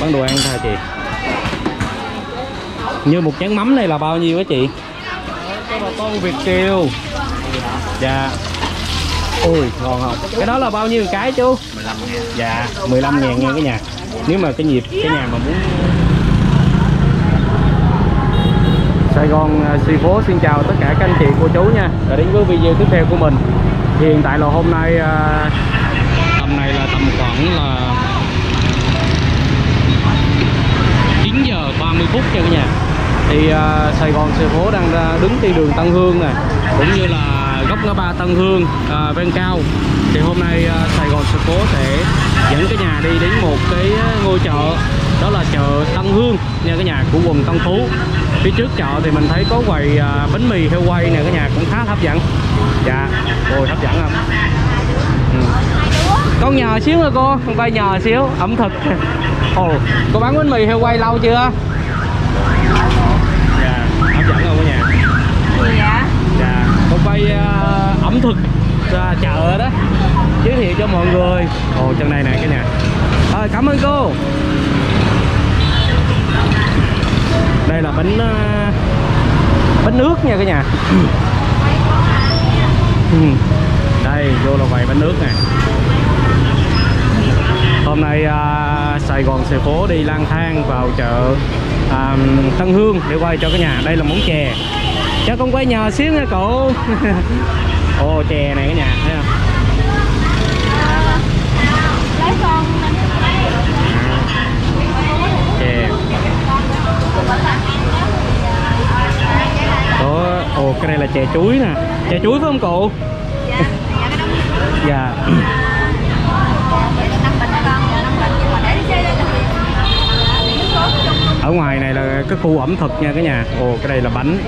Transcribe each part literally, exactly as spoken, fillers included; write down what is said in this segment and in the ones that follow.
Bán đồ ăn thôi chị. Như một chén mắm này là bao nhiêu á chị? Cái bà con Việt kiều. Dạ. Ôi ngon không? Cái đó là bao nhiêu cái chú? mười lăm ngàn. Dạ, mười lăm ngàn nha cả nhà. Nếu mà cái dịp cái nhà mà muốn. Sài Gòn Xì Phố xin chào tất cả các anh chị cô chú nha. Đã đến với video tiếp theo của mình. Thì hiện tại là hôm nay tầm này là tầm khoảng là chín giờ ba mươi phút nha cả nhà. Thì uh, Sài Gòn Xì Phố đang đứng trên đường Tân Hương này, cũng như là góc ngã ba Tân Hương uh, ven cao. Thì hôm nay uh, Sài Gòn Xì Phố sẽ dẫn cái nhà đi đến một cái ngôi chợ, đó là chợ Tân Hương nha cái nhà, của quận Tân Phú. Phía trước chợ thì mình thấy có quầy uh, bánh mì heo quay nè cái nhà, cũng khá hấp dẫn. Dạ, ôi hấp dẫn không? Ừ. Con nhờ xíu thôi cô, con tay nhờ xíu ẩm thực. Ồ, cô bán bánh mì heo quay lâu chưa? Ẩm thực chợ đó giới thiệu cho mọi người. Ồ chân này nè cái nhà. Rồi cảm ơn cô. Đây là bánh bánh nước nha cả nhà. Đây vô là quầy bánh nước nè. Hôm nay uh, Sài Gòn Xì Phố đi lang thang vào chợ uh, Tân Hương để quay cho cả nhà. Đây là món chè. Cho con quay nhờ xíu nha cụ. Ô chè này cả nhà thấy không? Lấy con. Chè. Đó, ồ cái này là chè chuối nè. Chè chuối phải không cụ? Dạ. Dạ. Ở ngoài này là cái khu ẩm thực nha cả nhà. Ồ cái đây là bánh.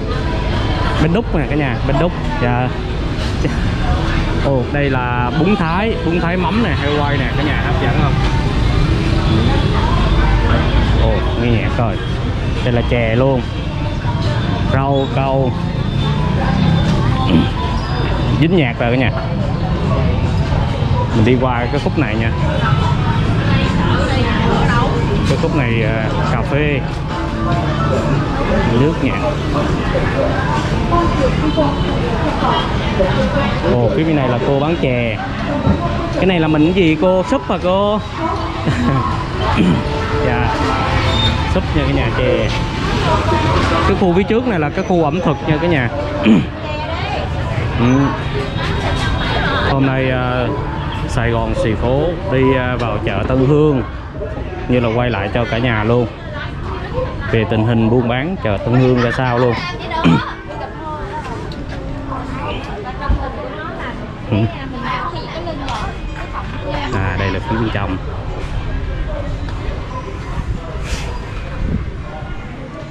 Bánh đúc nè cả nhà, bánh đúc. Dạ. Ồ, đây là bún Thái, bún Thái mắm nè, heo quay nè, cả nhà hấp dẫn không? Ồ, nghe nhạc rồi. Đây là chè luôn. Rau câu. Dính nhạc rồi cả nhà. Mình đi qua cái khúc này nha. Cái khúc này cà phê. Nước nhạc. Ồ, cái bên này là cô bán chè. Cái này là mình cái gì cô? Súp hả cô? Dạ. Súp nha cái nhà, chè. Cái khu phía trước này là cái khu ẩm thực nha cái nhà. Ừ. Hôm nay uh, Sài Gòn Xì Phố đi uh, vào chợ Tân Hương, như là quay lại cho cả nhà luôn về tình hình buôn bán chợ Tân Hương ra sao luôn. À đây là phía bên trong.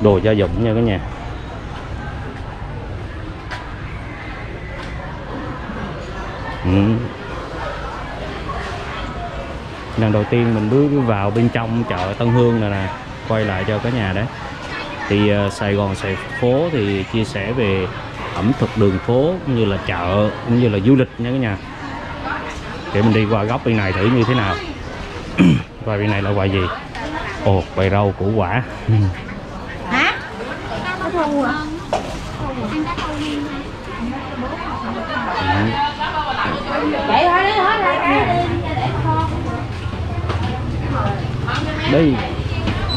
Đồ gia dụng nha cả nhà. Lần đầu tiên mình bước vào bên trong chợ Tân Hương này nè, quay lại cho cả nhà đấy. Thì uh, Sài Gòn Xì Phố thì chia sẻ về ẩm thực đường phố cũng như là chợ cũng như là du lịch nha cả nhà. Để mình đi qua góc bên này thử như thế nào. Và bên này là quầy gì? Ồ, quầy rau củ quả. Hả? Đi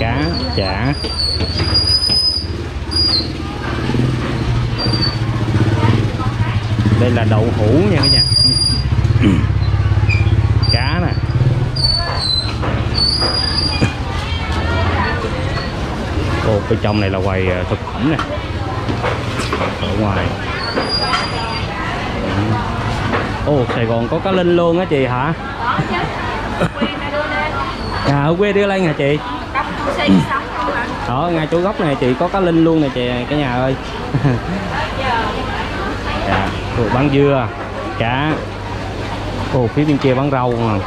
cá chả. Đây là đậu hũ nha cả nhà. Cá nè. Ồ, bên trong này là quầy thực phẩm nè. Ở ngoài. Ồ, Sài Gòn có cá linh luôn á chị hả? Có chứ. À, ở quê đưa lên hả chị? Ở ngay chỗ góc này chị có cá linh luôn nè chị, cả nhà ơi. Dạ, bán dưa, cá. Ồ, phía bên kia bán rau mà.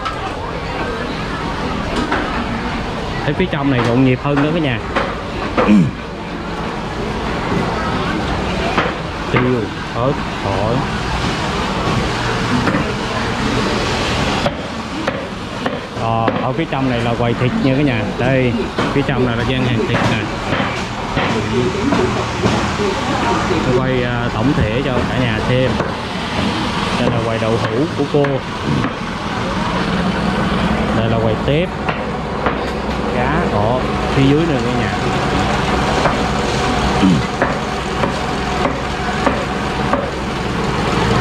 Thấy phía trong này rộn nhịp hơn nữa cả nhà. Tiêu, ớt, tỏi. Còn ở phía trong này là quầy thịt nha cả nhà. Đây, phía trong này là gian hàng thịt nè. Tôi quay uh, tổng thể cho cả nhà xem. Đây là quầy đậu hũ của cô. Đây là quầy tép, cá ở phía dưới này cả nhà.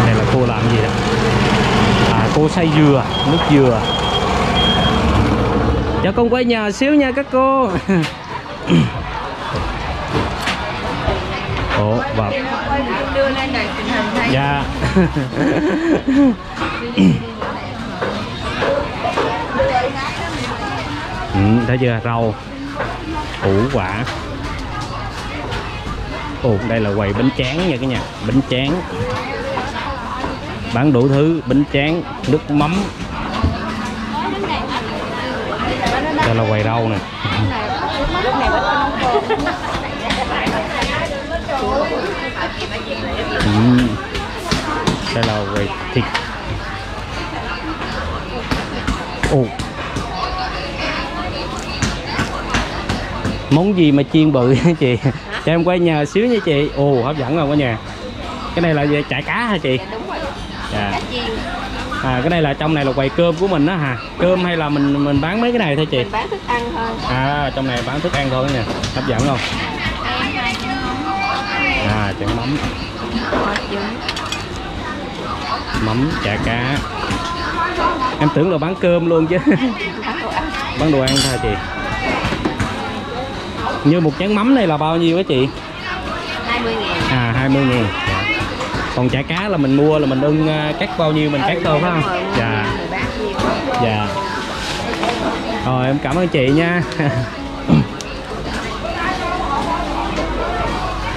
Này là cô làm gì đó? À, cô xay dừa, nước dừa. Dạ con quay nhờ xíu nha các cô. Ủa, và... Dạ. Ừ, thấy chưa, rau, củ quả. Ồ, đây là quầy bánh tráng nha cả nhà, bánh tráng. Bán đủ thứ, bánh tráng, nước mắm. Đây là quầy rau nè. Ừ. Đây là quầy thịt. Ồ. Món gì mà chiên bự hả chị? Cho em quay nhờ xíu nha chị. Ồ, hấp dẫn không cả nhà? Cái này là chả cá hả chị? Đúng rồi. Dạ. À, cái này là trong này là quầy cơm của mình đó hả? Cơm hay là mình mình bán mấy cái này thôi chị? Mình bán thức ăn thôi. À, trong này bán thức ăn thôi nha. Hấp dẫn không? À, chả mắm. Mắm, chả cá. Em tưởng là bán cơm luôn chứ. Bán đồ ăn thôi chị. Như một chén mắm này là bao nhiêu á chị? hai mươi ngàn. À, hai mươi ngàn. Dạ. Còn chả cá là mình mua là mình ưng cắt bao nhiêu mình cắt thôi phải không? Dạ. Dạ. Rồi em cảm ơn chị nha.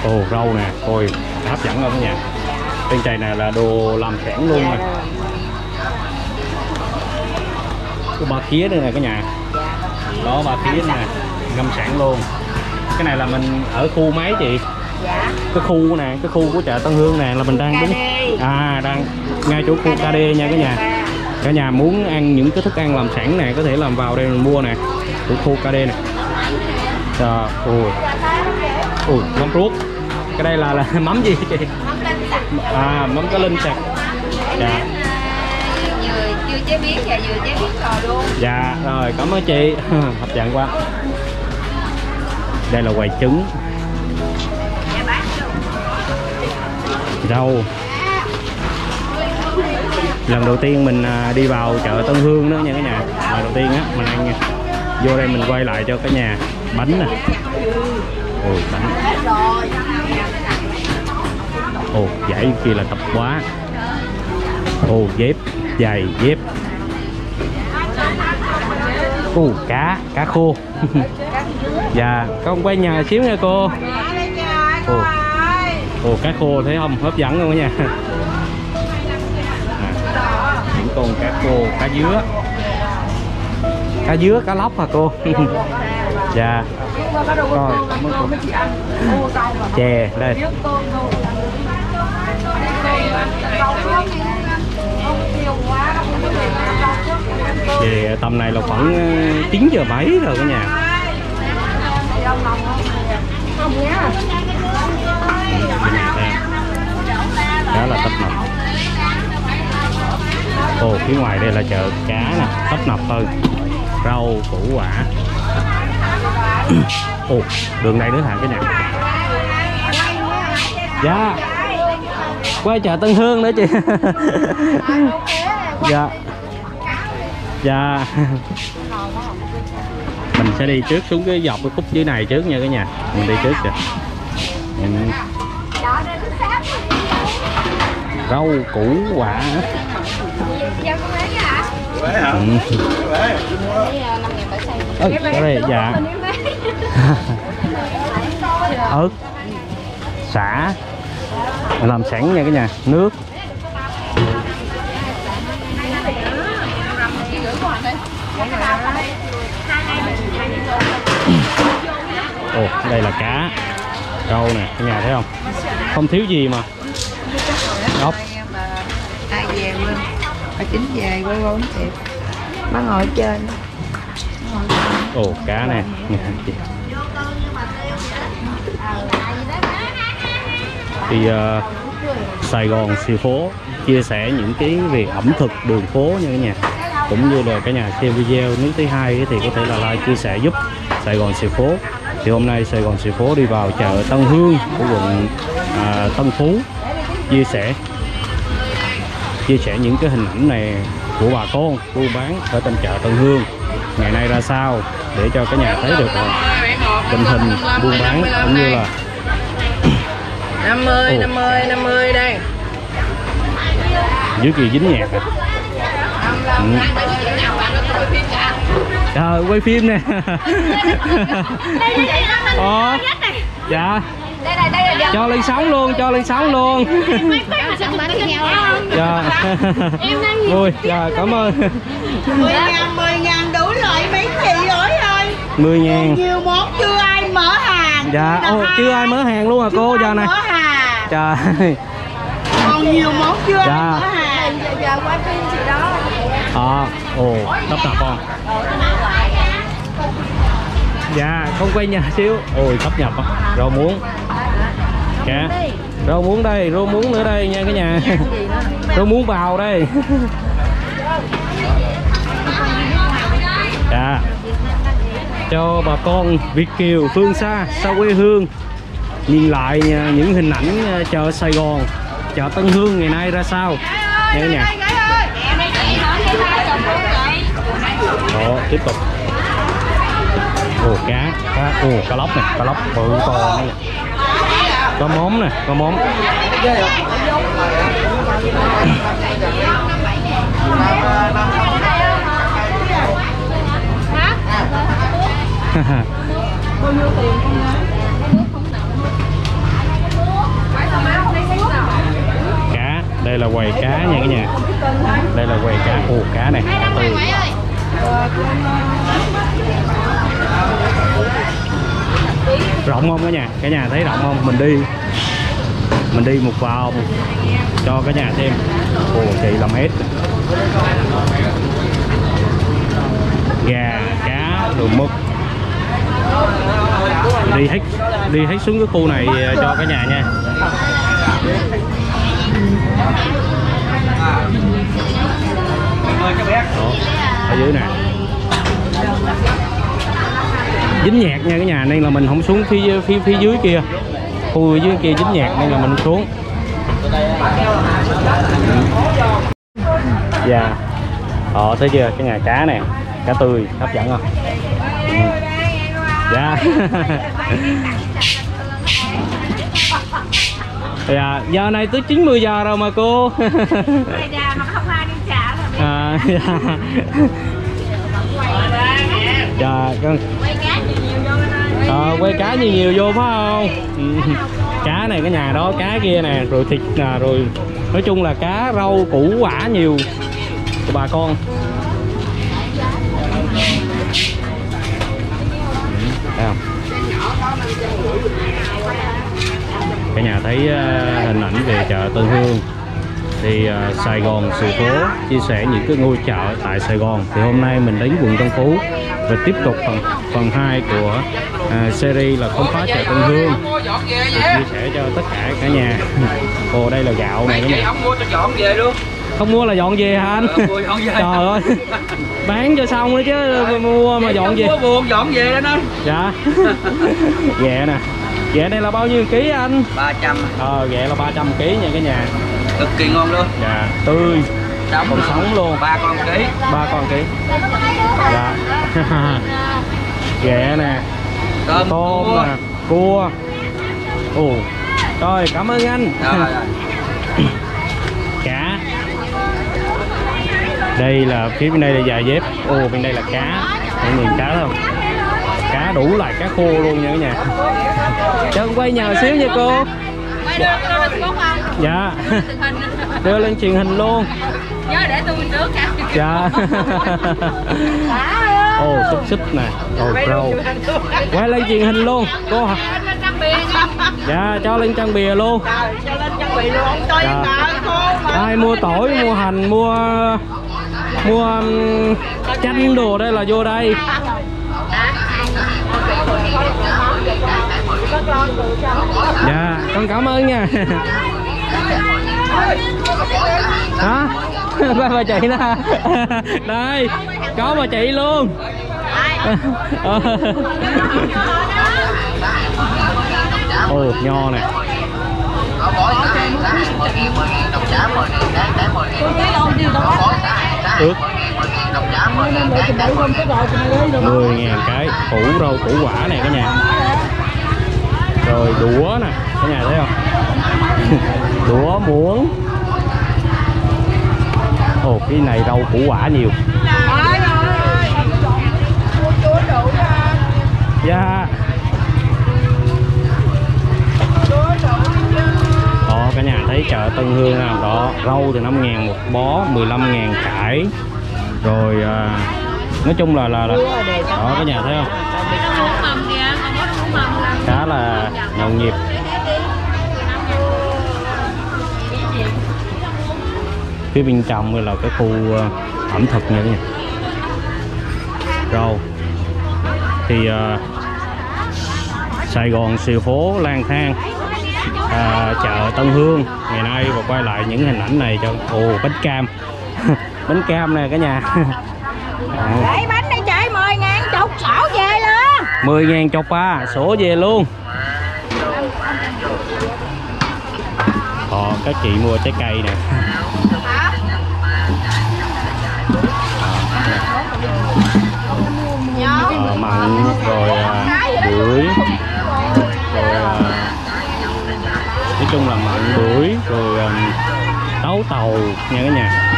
Ồ, rau nè, coi hấp dẫn không nha. Bên chày này là đồ làm sẵn luôn nè. Có ba khía đây nè cả nhà. Đó, ba khía nè, ngâm sẵn luôn. Cái này là mình ở khu mấy chị? Dạ. Cái khu nè, cái khu của chợ Tân Hương nè là mình đang đứng à đang ngay chỗ khu ca đê nha cả nhà. Cả nhà muốn ăn những cái thức ăn làm sẵn nè có thể làm vào đây mình mua nè, của khu ca đê nè. Trời ơi. Ui, mắm ruốc. Cái đây là, là mắm gì chị? Mắm linh sạch. À, mắm cá linh sạch. Dạ. Vừa chưa chế biến và vừa chế biến rồi luôn. Dạ, rồi cảm ơn chị. Hấp dẫn quá. Đây là quầy trứng. Rau. Lần đầu tiên mình đi vào chợ Tân Hương đó nha cả nhà. Lần đầu tiên á mình ăn nha. Vô đây mình quay lại cho cả nhà. Bánh nè. Ôi, bánh. Ồ, dãy kia là tập quá. Ồ, dép, giày, dép. Ồ, cá, cá khô. Dạ, con quay nhà xíu nha cô. Ồ, ồ cá khô thấy không? Hấp dẫn không nha. À, những con cá khô, cá dứa. Cá dứa, cá lóc hả cô? Dạ. Rồi, chè đây. Thì tầm này là khoảng chín giờ mấy rồi cả nhà. Đó là tấp nập. Ồ, phía ngoài đây là chợ cá nè, tấp nập hơn. Rau, củ quả. Ồ, đường này nữa hả cái này. Dạ. Quay chợ Tân Hương nữa chị. Dạ. Dạ. Mình sẽ đi trước xuống cái dọc cái khúc dưới này trước nha cả nhà. Mình đi trước kìa. Rau củ quả. Ừ. Ừ, đây, dạ. Ớt, sả làm sẵn nha cả nhà, nước. Ồ, đây là cá, rau nè, cả nhà thấy không? Không thiếu gì mà. Đốc. Ai về quên, chín về quên quên. Má ngồi ở trên. Ồ, cá nè. Thì uh, Sài Gòn Xì Phố chia sẻ những cái về ẩm thực đường phố nha cả nhà, cũng như là cả nhà xem video nước thứ hai thì có thể là like chia sẻ giúp Sài Gòn Xì Phố. Thì hôm nay Sài Gòn Xì Phố đi vào chợ Tân Hương của quận à, Tân Phú chia sẻ chia sẻ những cái hình ảnh này của bà con buôn bán ở trong chợ Tân Hương ngày nay ra sao để cho cả nhà thấy được tình hình buôn bán cũng như là năm mươi năm mươi năm mươi đây dưới kỳ dính nhạc. Ừ. Trời, quay phim nè. Ồ, dạ. Cho lên sóng luôn, cho lên sóng luôn. Dạ. Ui, dạ, cảm ơn. mười ngàn, mười ngàn đủ loại bánh mì rồi ơi. mười ngàn. Nhiều món chưa ai mở hàng. Dạ, ồ, chưa ai mở hàng luôn à cô, giờ này. Trời. Còn nhiều món chưa ai mở hàng. Giờ giờ quay phim gì đó. À, ồ, tấp nập không? Dạ, không quay nhà xíu. Ôi, tấp nhập á, rau muống. Dạ, rau muống đây, rau muống nữa đây nha cả nhà. Rau muống bào đây. Dạ. Cho bà con Việt kiều phương xa, xa quê hương nhìn lại những hình ảnh chợ Sài Gòn, chợ Tân Hương ngày nay ra sao nha cả nhà. Đó, tiếp tục. Ồ, cá, cá, ồ, cá lóc này, cá lóc bự to này. Có móm nè, có móm. Cá, đây là quầy cá nha cả nhà. Đây là quầy cá, ồ, cá này, cá tươi. Rộng không cả nhà? Cả nhà thấy rộng không? Mình đi Mình đi một vòng cho cả nhà xem. Ồ, chị làm hết. Gà, cá, đồ mực. Đi hết Đi hết xuống cái khu này cho cả nhà nha. Đó, ở dưới nè dính nhạc nha cả nhà, nên là mình không xuống phía phía phía dưới kia, khu dưới kia dính nhạc nên là mình xuống. Dạ, họ thấy chưa, cái nhà cá nè, cá tươi hấp dẫn không? Dạ. Dạ, giờ này tới chín mươi giờ rồi mà cô. À, dạ. Dạ, con... à, quay cá nhiều nhiều vô phải không? Ừ. Cá này, cái nhà đó, cá kia nè, rồi thịt nè, rồi nói chung là cá rau củ quả nhiều của bà con. Thấy không? Cả nhà thấy hình ảnh về chợ Tân Hương. Thì uh, Sài Gòn Xì Phố chia sẻ những cái ngôi chợ tại Sài Gòn. Thì hôm nay mình đến quận Tân Phú và tiếp tục phần phần hai của uh, series là khám phá chợ Tân Hương, chia sẻ cho tất cả cả nhà. Ồ, đây là gạo này đó. Không mua cho dọn về luôn. Không mua là dọn về hả anh? Ừ, dọn về. Trời ơi. Bán cho xong nữa chứ mua mà dọn về. Mua buồn dọn về đó anh. Dạ. Ghẹ nè. Ghẹ này là bao nhiêu ký anh? ba trăm. Ờ, ghẹ là ba trăm ký nha cả nhà. Cực kỳ ngon luôn. Dạ, tươi. Còn sống luôn. ba con ký. ba con ký. Dạ. Ghẹ nè. Tôm, tôm cua. nè, cua. Ồ. Rồi, cảm ơn anh. Rồi. Cá. Đây là phía bên đây là già dép. Ồ, bên đây là cá. Mọi người nhìn cá không? Cá đủ loại cá khô luôn nha cả nhà. Cho quay nhờ xíu nha cô. Dạ. Đưa lên truyền hình luôn. Nhớ để tôi trước nha. Dạ. Ồ, xúc xích nè. Ồ, rau. Quay lên truyền hình luôn. Cô hả? Dạ, cho lên trang bìa luôn. Cho lên trang bìa luôn. Ai mua tỏi, mua hành, mua mua chanh đồ đây là vô đây. Dạ, con cảm ơn nha. Hả? Ba bà chị đó. Đây, có bà chị luôn. Ồ, nho nè. Ước mười nghìn cái củ rau củ quả này cả nhà. Rồi đũa nè, cả nhà thấy không? Đũa muỗng. Ồ, cái này rau củ quả nhiều. Dạ. Đó, cả nhà thấy chợ Tân Hương nào đó, rau từ năm ngàn một bó, mười lăm ngàn cải. Rồi à, nói chung là là, là... đó cả nhà thấy không? Khá là nhộn nhịp. Phía bên trong là cái khu ẩm thực nha các nhà. Rau thì uh, Sài Gòn Xì Phố lang thang, uh, chợ Tân Hương ngày nay, và quay lại những hình ảnh này cho. Ồ, bánh cam. Bánh cam nè cả nhà. Để bánh này chạy mười ngàn chục sổ về luôn. Mười ngàn chục à, sổ về luôn. Ờ, các chị mua trái cây nè. Ờ, mặn rồi bưởi, rồi nói chung là mặn bưởi rồi táo tàu nha cả nhà.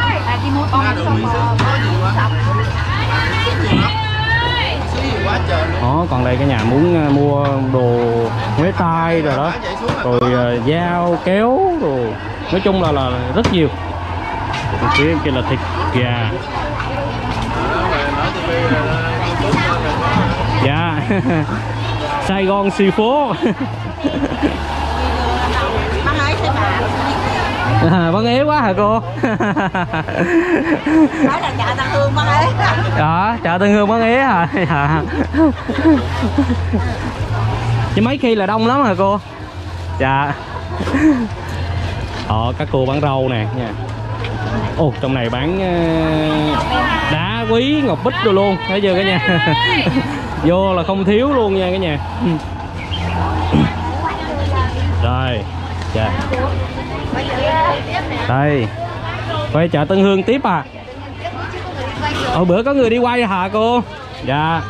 Đó, còn đây cả nhà muốn mua đồ ngón tay rồi đó, rồi dao kéo rồi, nói chung là là rất nhiều. Còn phía kia là thịt gà. Dạ. Sài Gòn Xì Phố. À, bắn ế quá hả cô? Nói là chợ Tân Hương bắn ế. Đó, chợ Tân Hương bắn ế hả? Dạ. Chứ mấy khi là đông lắm hả cô? Dạ. Ờ, các cô bán rau nè nha. Ồ, trong này bán đá quý, ngọc bích rồi luôn, thấy chưa cả nhà? Vô là không thiếu luôn nha cả nhà. Rồi, dạ. Đây, quay chợ Tân Hương tiếp à? Hồi bữa có người đi quay hả cô? Dạ.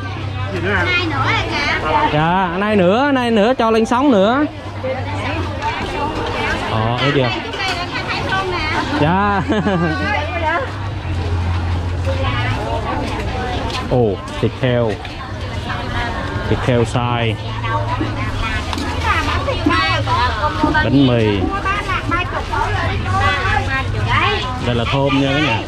Dạ, nay nữa, nay nữa cho lên sóng nữa. Ờ, thấy chưa? Dạ. Ồ, thịt heo. Thịt heo xay. Bánh mì. Đây là thơm nha các nhà.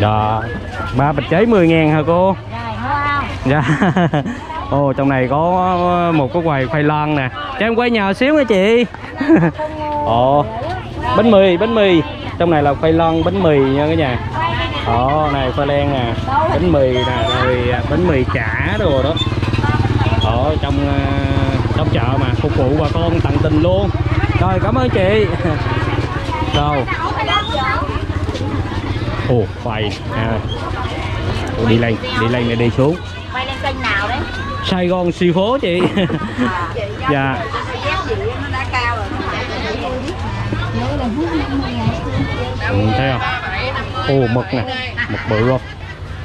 Đó. Đó, ba bịch giấy mười ngàn hả cô? Dạ. Ồ, trong này có một cái quầy khoai lang nè. Cho em quay nhờ xíu nha chị. Ồ, bánh mì, bánh mì. Trong này là khoai lang, bánh mì nha cả nhà. Đó, này khoai lang nè, bánh mì nè, rồi bánh mì chả đồ đó. Ở trong trong chợ mà phục vụ bà con tận tình luôn. Rồi, cảm ơn chị. Rồi. Ồ, quay à. Đi lên, đi lên này đi xuống. Quay lên kênh nào đấy? Sài Gòn Xì Phố chị. Dạ. Ừ, thấy không? Ồ, mực nè, mực bự luôn.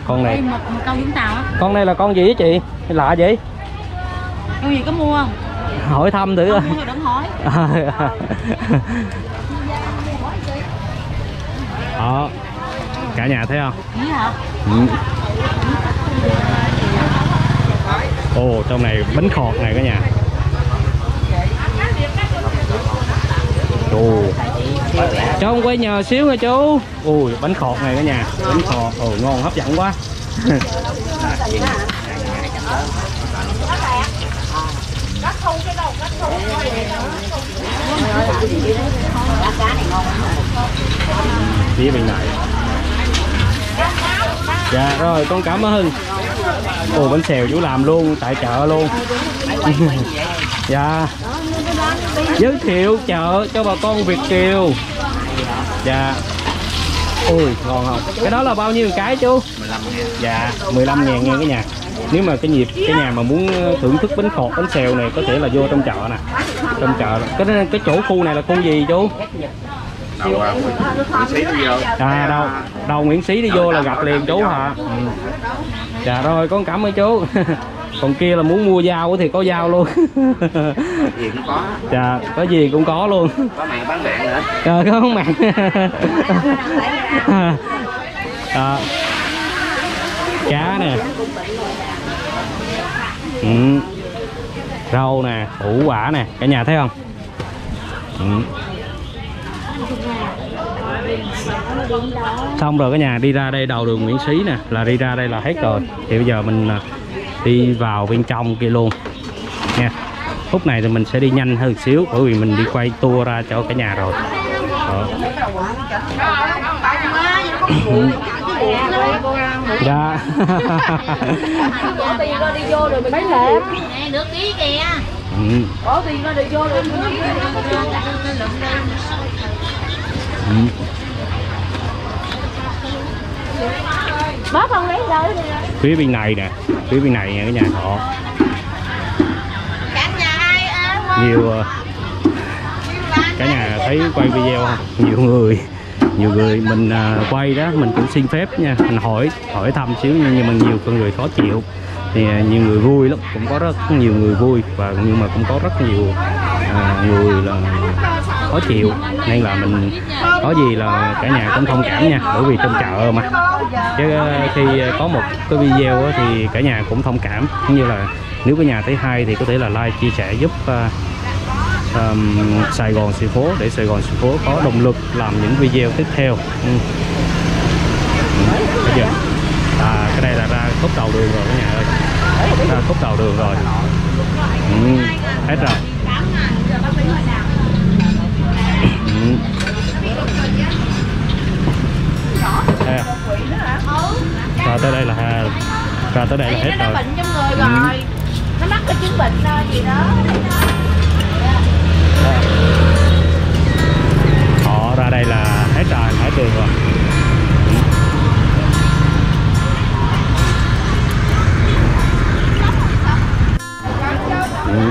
Con này. Con này là con gì á chị? Lạ vậy? Con gì có mua? Hỏi thăm thử coi. Đừng hỏi. Đó. Cả nhà thấy không? Ừ. Ồ, trong này bánh khọt này cả nhà. Ồ. Cho ông quay nhờ xíu nha chú. Ui, bánh khọt này cả nhà. Bánh khọt, ồ, ngon, hấp dẫn quá. Phía bên này. Dạ rồi, con cảm ơn. Ồ, bánh xèo chú làm luôn, tại chợ luôn. Dạ. Giới thiệu chợ cho bà con Việt kiều. Dạ. Ui, ngon không? Cái đó là bao nhiêu cái chú? mười lăm nghìn. Dạ, mười lăm nghìn nha cả nhà. Nếu mà cái dịp cái nhà mà muốn thưởng thức bánh khọt, bánh xèo này có thể là vô trong chợ nè. Trong chợ cái cái chỗ khu này là khu gì chú? Đâu à, Nguyễn Sí đi vô. À đâu, đâu Nguyễn Sí đi vô là gặp liền chú hả? Ừ. Dạ rồi, con cảm ơn chú. Còn kia là muốn mua dao thì có dao luôn. Gì cũng có. Dạ, có gì cũng có luôn. Có mạng bán mạng nữa. Trời, có mạng. Dạ. Cá nè. Ừ. Rau nè, củ quả nè, cả nhà thấy không? Ừ. Xong rồi cả nhà, đi ra đây đầu đường Nguyễn Sí nè, là đi ra đây là hết rồi. Thì bây giờ mình đi vào bên trong kia luôn nha. Lúc này thì mình sẽ đi nhanh hơn xíu, bởi vì mình đi quay tour ra cho cả nhà rồi. Dạ. Phía bên này nè, phía bên này cái nhà họ nhiều cả nhà thấy quay video không? Nhiều người, nhiều người mình quay đó mình cũng xin phép nha, mình hỏi hỏi thăm xíu, nhưng mà nhiều con người khó chịu. Thì nhiều người vui lắm, cũng có rất nhiều người vui, và nhưng mà cũng có rất nhiều à, người là khó chịu, nên là mình có gì là cả nhà cũng thông cảm nha, bởi vì trong chợ mà. Chứ khi có một cái video thì cả nhà cũng thông cảm, cũng như là nếu cả nhà thấy hay thì có thể là like, chia sẻ giúp uh, um, Sài Gòn Xì Phố, để Sài Gòn Xì Phố có động lực làm những video tiếp theo. Ừ. Bây giờ à, cái đây là ra khúc đầu đường rồi cả nhà ơi, ra khúc đầu đường rồi. Ừ, hết rồi. À. Ra tới đây là ra tới đây là hết rồi. Nó mắc cái chứng bệnh gì đó. Họ ra đây là hết rồi, hết đường rồi. Ừ.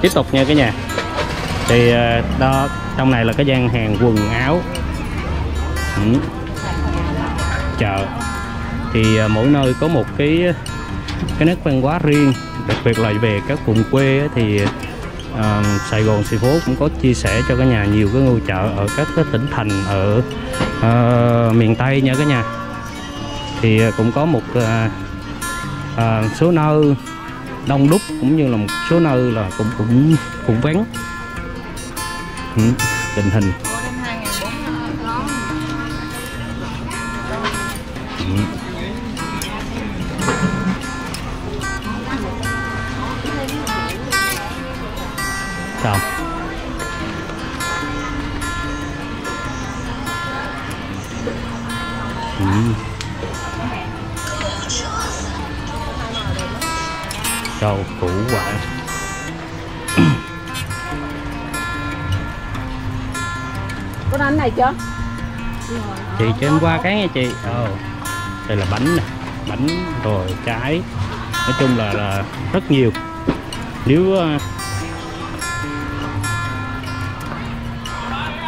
Tiếp tục nha cả nhà. Thì đó, trong này là cái gian hàng quần áo. Ừ. Chợ thì mỗi nơi có một cái cái nét văn hóa riêng, đặc biệt là về các vùng quê thì uh, Sài Gòn Xì Phố cũng có chia sẻ cho cả nhà nhiều cái ngôi chợ ở các cái tỉnh thành ở uh, miền Tây nha cả nhà. Thì cũng có một uh, uh, số nơi đông đúc, cũng như là một số nơi là cũng cũng cũng vắng. Ừ, tình hình. Sao? Ừ. Rau củ quả. Có bánh này chưa? Chị cho em qua cái nha chị. Ờ. Đây là bánh nè, bánh rồi trái, nói chung là, là rất nhiều. Nếu uh,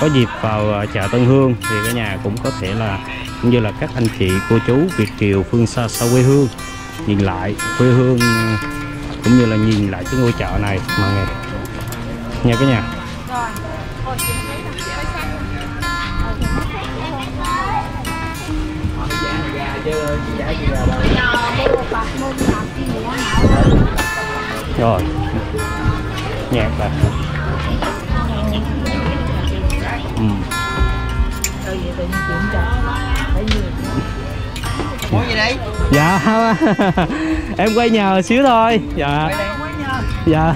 có dịp vào chợ Tân Hương thì cả nhà cũng có thể là cũng như là các anh chị cô chú Việt kiều phương xa xa quê hương nhìn lại quê hương, cũng như là nhìn lại cái ngôi chợ này mà nghe nha cả nhà. Rồi nhạc là Ừ. Sao vậy tự nhiên chuyện trời, phải như món gì đấy? Dạ em quay nhờ xíu thôi. Dạ. Quay đây, quay nhờ. Dạ.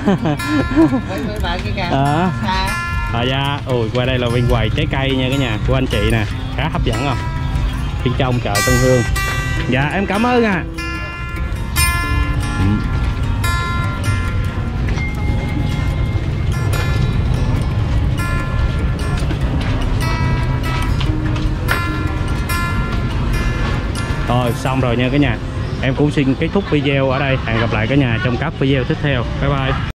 Quay với bạn kia kìa. Ờ. Ờ dạ, ui qua đây là bên quầy trái cây nha cả nhà của anh chị nè, khá hấp dẫn không? Bên trong chợ Tân Hương. Dạ em cảm ơn à. Rồi xong rồi nha cả nhà. Em cũng xin kết thúc video ở đây. Hẹn gặp lại cả nhà trong các video tiếp theo. Bye bye.